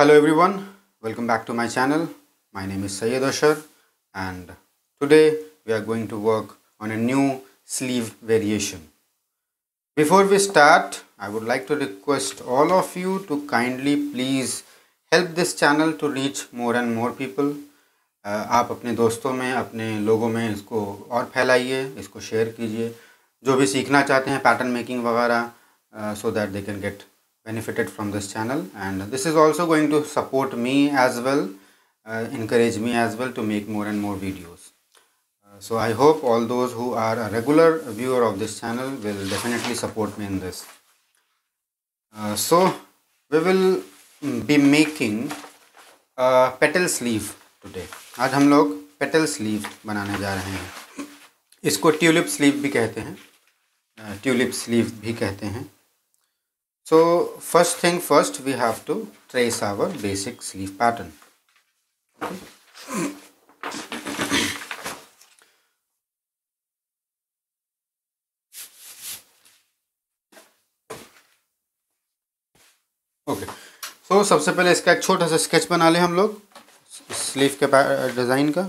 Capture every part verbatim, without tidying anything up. Hello everyone, welcome back to my channel. My name is Syed Ashar and today we are going to work on a new sleeve variation. Before we start, I would like to request all of you to kindly please help this channel to reach more and more people. आप अपने दोस्तों में, अपने लोगों में इसको और फैलाइए, इसको शेयर कीजिए, जो भी सीखना चाहते हैं पैटर्न मेकिंग वगैरह, so that they can get benefited from this channel, and this is also going to support me as well, uh, encourage me as well to make more and more videos. Uh, so I hope all those who are a regular viewer of this channel will definitely support me in this. Uh, so we will be making a petal sleeve today. आज हम लोग petal sleeve बनाने जा रहे हैं. इसको tulip sleeve भी कहते हैं, uh, tulip sleeve भी कहते हैं. So first thing first, we have to trace our basic sleeve pattern. Okay. Okay. So सबसे पहले इसका एक छोटा सा स्केच बना लें हम लोग स्लीव के डिज़ाइन का.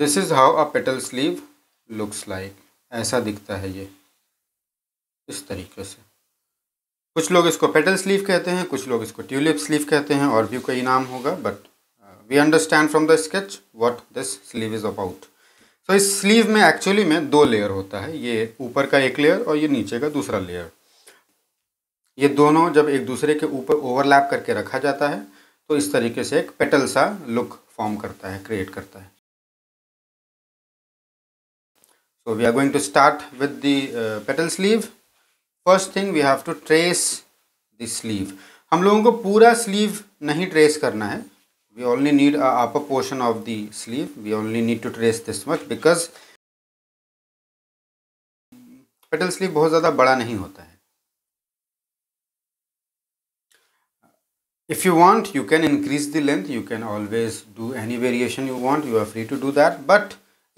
This is how a petal sleeve looks like. ऐसा दिखता है ये इस तरीके से. कुछ लोग इसको पेटल स्लीव कहते हैं, कुछ लोग इसको ट्यूलिप स्लीव कहते हैं, और भी कोई नाम होगा, but we understand from the sketch what this sleeve is about. So इस स्लीव में एक्चुअली में दो लेयर होता है, ये ऊपर का एक लेयर और ये नीचे का दूसरा लेयर. ये दोनों जब एक दूसरे के ऊपर ओवरलैप करके रखा जाता है तो इस तरीके से एक पेटल सा लुक फॉर्म करता है, क्रिएट करता है. So we are going to start with the uh, petal sleeve. First thing, we have to trace the sleeve. हम लोगों को पूरा sleeve नहीं trace करना है. We only need a upper portion of the sleeve. We only need to trace this much because petal sleeve बहुत ज़्यादा बड़ा नहीं होता है. If you want, you can increase the length. You can always do any variation you want. You are free to do that. But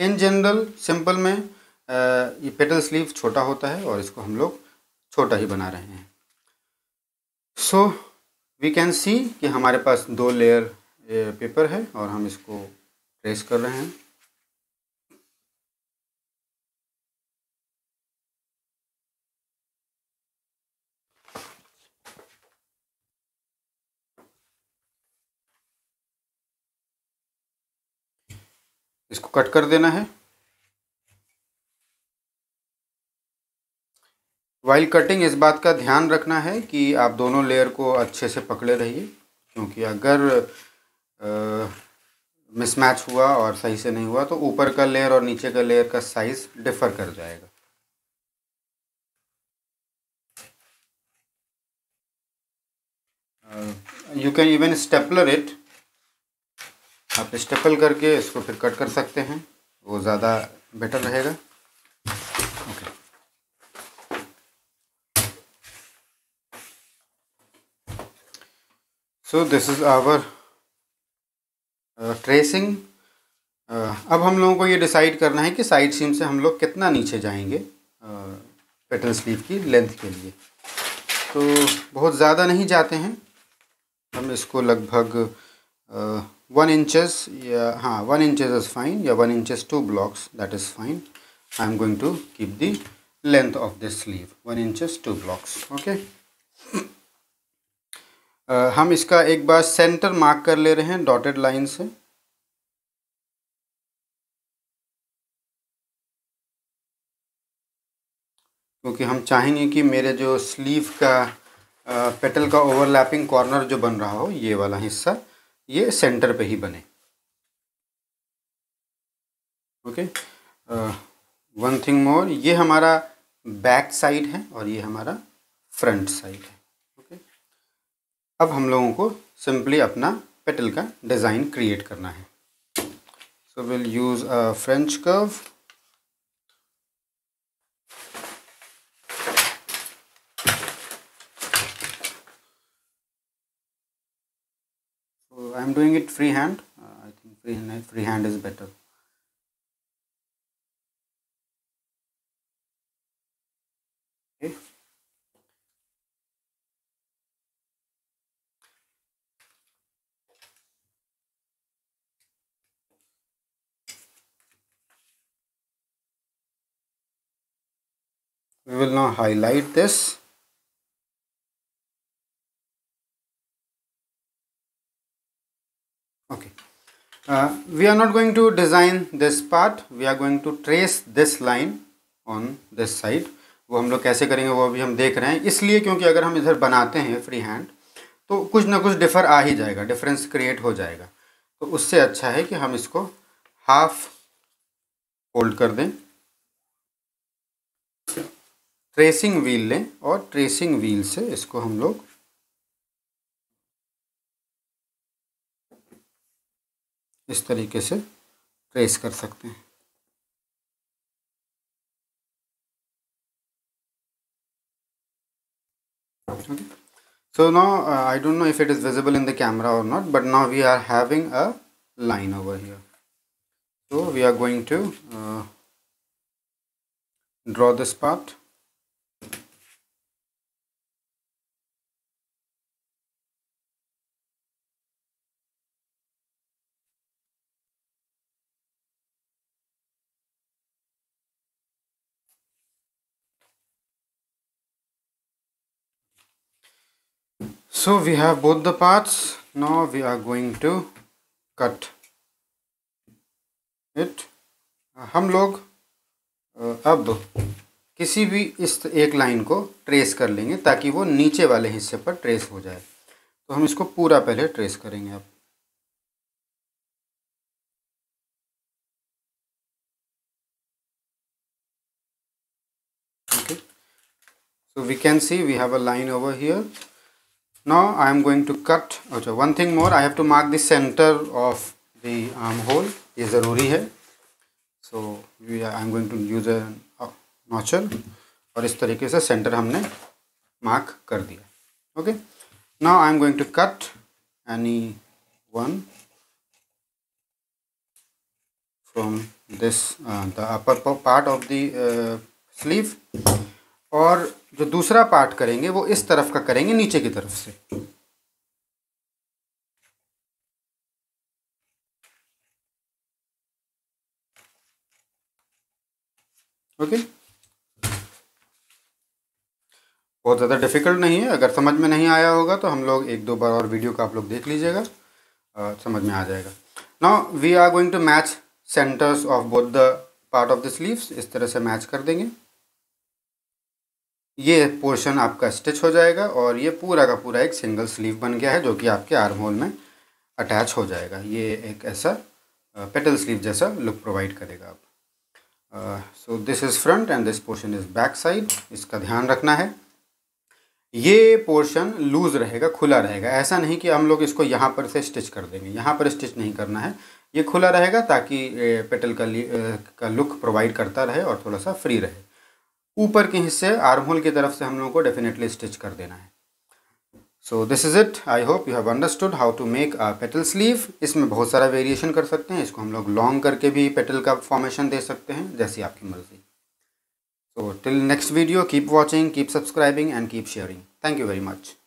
in general simple में ये petal sleeve छोटा होता है और इसको हम लोग छोटा ही बना रहे हैं. सो वी कैन सी कि हमारे पास दो लेयर पेपर है और हम इसको ट्रेस कर रहे हैं. इसको कट कर देना है. वाइल कटिंग इस बात का ध्यान रखना है कि आप दोनों लेयर को अच्छे से पकड़े रहिए, क्योंकि अगर मिसमैच हुआ और सही से नहीं हुआ तो ऊपर का लेयर और नीचे का लेयर का साइज डिफर कर जाएगा. You can even stapler it. आप स्टेपल करके इसको फिर कट कर सकते हैं, वो ज़्यादा बेटर रहेगा. Okay. So this is our tracing. अब हम लोगों को ये डिसाइड करना है कि साइड सीम से हम लोग कितना नीचे जाएंगे पेटल स्लीव की लेंथ के लिए. तो बहुत ज़्यादा नहीं जाते हैं हम, इसको लगभग uh, वन इंचेस या हाँ वन इंचेस इज़ फाइन, या one inches two blocks that is fine. I am going to keep the length of this sleeve one inches two blocks. Okay. हम इसका एक बार सेंटर मार्क कर ले रहे हैं डॉटेड लाइन से. क्योंकि हम चाहेंगे कि मेरे जो स्लीव का पेटल uh, का ओवरलैपिंग कॉर्नर जो बन रहा हो, ये वाला हिस्सा ये सेंटर पे ही बने. ओके. वन थिंग मोर, ये हमारा बैक साइड है और ये हमारा फ्रंट साइड है. ओके. okay. अब हम लोगों को सिंपली अपना पेटल का डिज़ाइन क्रिएट करना है. So will use a French curve. I am doing it free hand. Uh, I think free hand, free hand is better. We will now highlight this. Okay, uh, we are not going to design this part, we are going to trace this line on this side. वो हम लोग कैसे करेंगे वो अभी हम देख रहे हैं, इसलिए क्योंकि अगर हम इधर बनाते हैं फ्री हैंड तो कुछ ना कुछ डिफर आ ही जाएगा, डिफरेंस क्रिएट हो जाएगा। तो उससे अच्छा है कि हम इसको हाफ फोल्ड कर दें, ट्रेसिंग व्हील लें और ट्रेसिंग व्हील से इसको हम लोग इस तरीके से ट्रेस कर सकते हैं। Okay. So now uh, I don't know if it is visible in the camera or not, but now we are having a line over here. So we are going to uh, draw this part. So we have both the parts. Now we are going to cut it. हम लोग अब किसी भी इस एक line को trace कर लेंगे ताकि वो नीचे वाले हिस्से पर ट्रेस हो जाए। तो हम इसको पूरा पहले ट्रेस करेंगे अब। Okay. So we can see we have a line over here. Now I am going to cut. अच्छा, one thing more, I have to mark the center of the armhole. ये ज़रूरी है. So we are, I am going to use a notcher और इस तरीके से centre हमने mark कर दिया. Okay. Now I am going to cut any one from this uh, the upper part of the uh, sleeve. और जो दूसरा पार्ट करेंगे वो इस तरफ का करेंगे, नीचे की तरफ से। ओके, बहुत ज़्यादा डिफिकल्ट नहीं है। अगर समझ में नहीं आया होगा तो हम लोग एक दो बार और वीडियो का आप लोग देख लीजिएगा, आ, समझ में आ जाएगा। Now we are going to match centres of both the part of the sleeves, इस तरह से मैच कर देंगे। ये पोर्शन आपका स्टिच हो जाएगा और ये पूरा का पूरा एक सिंगल स्लीव बन गया है जो कि आपके आर्म होल में अटैच हो जाएगा। ये एक ऐसा पेटल स्लीव जैसा लुक प्रोवाइड करेगा आप। So this is front and this portion is back side, इसका ध्यान रखना है। ये पोर्शन लूज़ रहेगा, खुला रहेगा। ऐसा नहीं कि हम लोग इसको यहाँ पर से स्टिच कर देंगे, यहाँ पर स्टिच नहीं करना है। ये खुला रहेगा ताकि पेटल का का लुक प्रोवाइड करता रहे और थोड़ा सा फ्री रहे। ऊपर के हिस्से आर्म होल की तरफ से हम लोगों को डेफिनेटली स्टिच कर देना है। So this is it. I hope you have understood how to make a petal sleeve. इसमें बहुत सारा वेरिएशन कर सकते हैं, इसको हम लोग लॉन्ग करके भी पेटल का फॉर्मेशन दे सकते हैं, जैसी आपकी मर्जी। So till next video, keep watching, keep subscribing and keep sharing. Thank you very much.